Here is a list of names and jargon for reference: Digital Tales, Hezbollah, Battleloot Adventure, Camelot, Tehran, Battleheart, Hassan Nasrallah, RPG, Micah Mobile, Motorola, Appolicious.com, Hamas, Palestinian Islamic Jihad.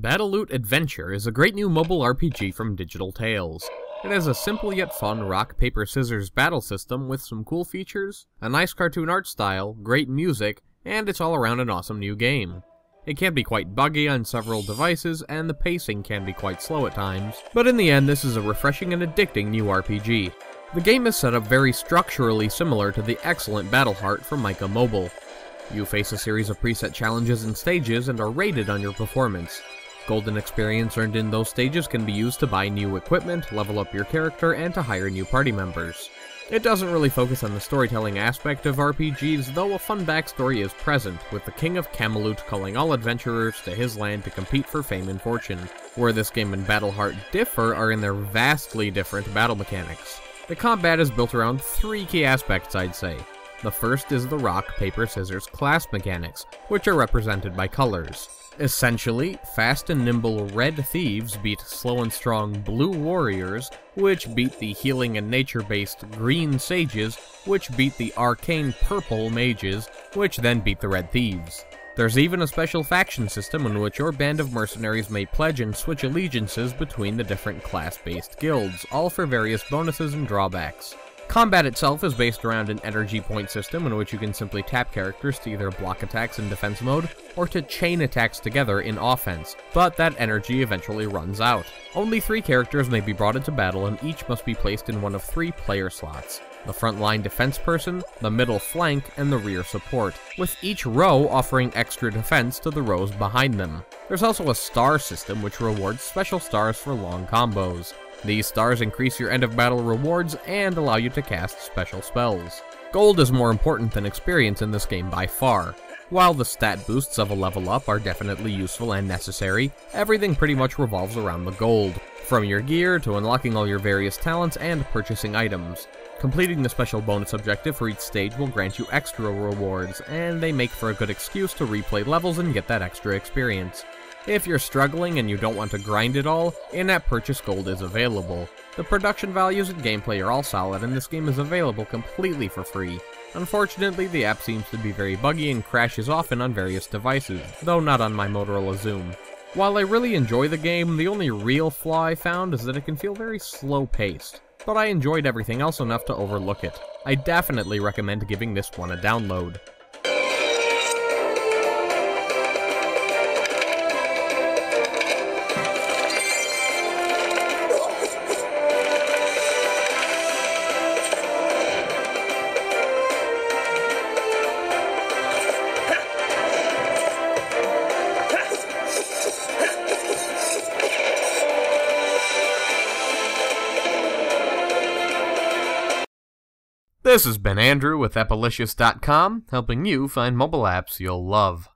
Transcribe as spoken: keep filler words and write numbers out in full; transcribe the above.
Battleloot Adventure is a great new mobile R P G from Digital Tales. It has a simple yet fun rock, paper, scissors battle system with some cool features, a nice cartoon art style, great music, and it's all around an awesome new game. It can be quite buggy on several devices, and the pacing can be quite slow at times, but in the end this is a refreshing and addicting new R P G. The game is set up very structurally similar to the excellent Battleheart from Micah Mobile. You face a series of preset challenges and stages and are rated on your performance. Golden experience earned in those stages can be used to buy new equipment, level up your character, and to hire new party members. It doesn't really focus on the storytelling aspect of R P Gs, though a fun backstory is present, with the King of Camelot calling all adventurers to his land to compete for fame and fortune. Where this game and Battleheart differ are in their vastly different battle mechanics. The combat is built around three key aspects, I'd say. The first is the rock, paper, scissors class mechanics, which are represented by colors. Essentially, fast and nimble red thieves beat slow and strong blue warriors, which beat the healing and nature-based green sages, which beat the arcane purple mages, which then beat the red thieves. There's even a special faction system in which your band of mercenaries may pledge and switch allegiances between the different class-based guilds, all for various bonuses and drawbacks. Combat itself is based around an energy point system in which you can simply tap characters to either block attacks in defense mode or to chain attacks together in offense, but that energy eventually runs out. Only three characters may be brought into battle and each must be placed in one of three player slots: the frontline defense person, the middle flank, and the rear support, with each row offering extra defense to the rows behind them. There's also a star system which rewards special stars for long combos. These stars increase your end-of-battle rewards and allow you to cast special spells. Gold is more important than experience in this game by far. While the stat boosts of a level up are definitely useful and necessary, everything pretty much revolves around the gold, from your gear to unlocking all your various talents and purchasing items. Completing the special bonus objective for each stage will grant you extra rewards, and they make for a good excuse to replay levels and get that extra experience. If you're struggling and you don't want to grind it all, in-app purchase gold is available. The production values and gameplay are all solid, and this game is available completely for free. Unfortunately, the app seems to be very buggy and crashes often on various devices, though not on my Motorola Zoom. While I really enjoy the game, the only real flaw I found is that it can feel very slow-paced, but I enjoyed everything else enough to overlook it. I definitely recommend giving this one a download. This has been Andrew with Appolicious dot com, helping you find mobile apps you'll love.